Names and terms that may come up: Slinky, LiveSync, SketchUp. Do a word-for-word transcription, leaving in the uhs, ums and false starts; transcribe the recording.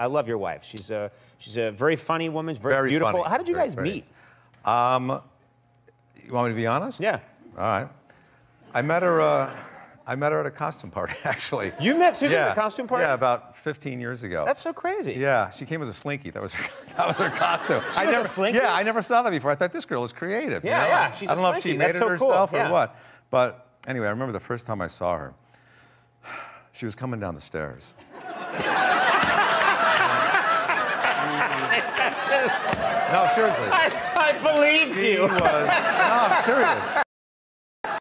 I love your wife. She's a she's a very funny woman. Very, very beautiful. Funny. How did you very, guys very. meet? Um, you want me to be honest? Yeah. All right. I met her. Uh, I met her at a costume party, actually. You met Susan yeah. at a costume party? Yeah, about fifteen years ago. That's so crazy. Yeah, she came as a Slinky. That was her, that was her costume. She I was never, a Slinky? Yeah, I never saw that before. I thought, this girl is creative. Yeah, you know? yeah, she's a Slinky. I don't know if she made That's it so herself cool. yeah. or what. But anyway, I remember the first time I saw her, she was coming down the stairs. No, seriously. I, I believed she you. She was... No, I'm serious.